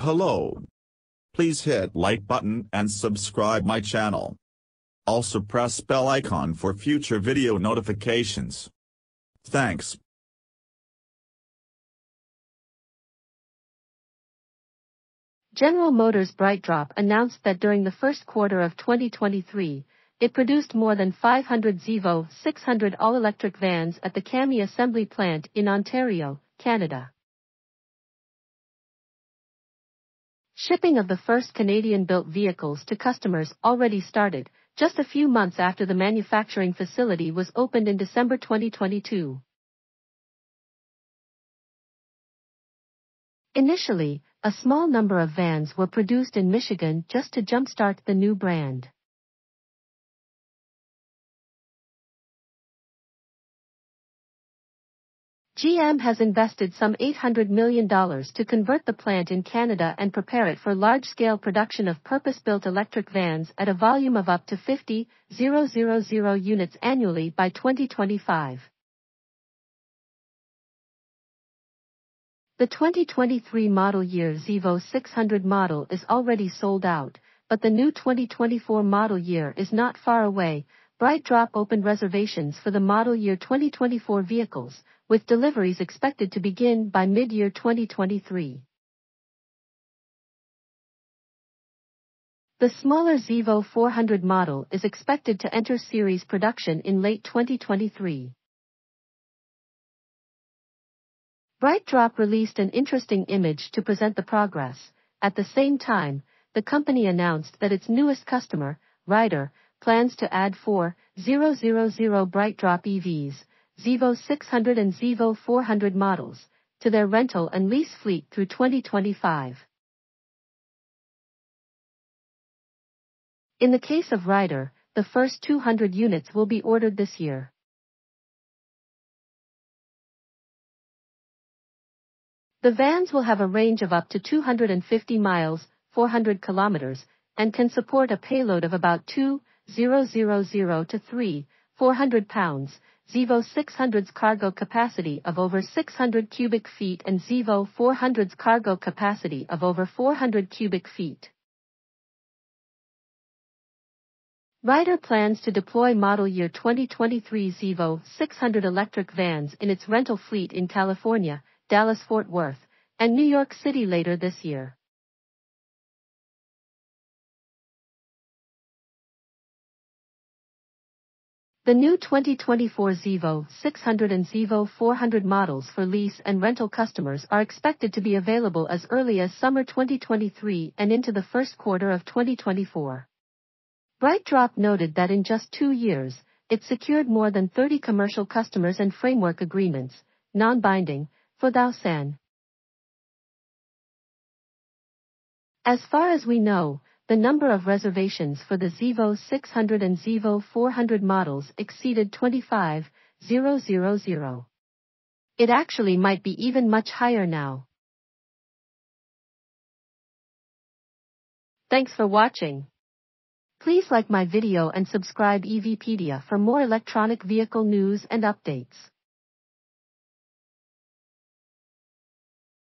Hello. Please hit like button and subscribe my channel. Also press bell icon for future video notifications. Thanks. General Motors BrightDrop announced that during the first quarter of 2023, it produced more than 500 Zevo 600 all-electric vans at the CAMI Assembly Plant in Ontario, Canada. Shipping of the first Canadian-built vehicles to customers already started, just a few months after the manufacturing facility was opened in December 2022. Initially, a small number of vans were produced in Michigan just to jumpstart the new brand. GM has invested some $800 million to convert the plant in Canada and prepare it for large-scale production of purpose-built electric vans at a volume of up to 50,000 units annually by 2025. The 2023 model year Zevo 600 model is already sold out, but the new 2024 model year is not far away. BrightDrop opened reservations for the model year 2024 vehicles, with deliveries expected to begin by mid-year 2023. The smaller Zevo 400 model is expected to enter series production in late 2023. BrightDrop released an interesting image to present the progress. At the same time, the company announced that its newest customer, Ryder, plans to add 4,000 BrightDrop EVs, Zevo 600 and Zevo 400 models, to their rental and lease fleet through 2025. In the case of Ryder, the first 200 units will be ordered this year. The vans will have a range of up to 250 miles, 400 kilometers, and can support a payload of about 2,000 to 3,400 pounds, Zevo 600's cargo capacity of over 600 cubic feet and Zevo 400's cargo capacity of over 400 cubic feet. Ryder plans to deploy model year 2023 Zevo 600 electric vans in its rental fleet in California, Dallas-Fort Worth, and New York City later this year. The new 2024 Zevo 600 and Zevo 400 models for lease and rental customers are expected to be available as early as summer 2023 and into the first quarter of 2024. BrightDrop noted that in just 2 years, it secured more than 30 commercial customers and framework agreements, non-binding, for Thousand. As far as we know, the number of reservations for the Zevo 600 and Zevo 400 models exceeded 25,000. It actually might be even much higher now. Thanks for watching. Please like my video and subscribe EVpedia for more electronic vehicle news and updates.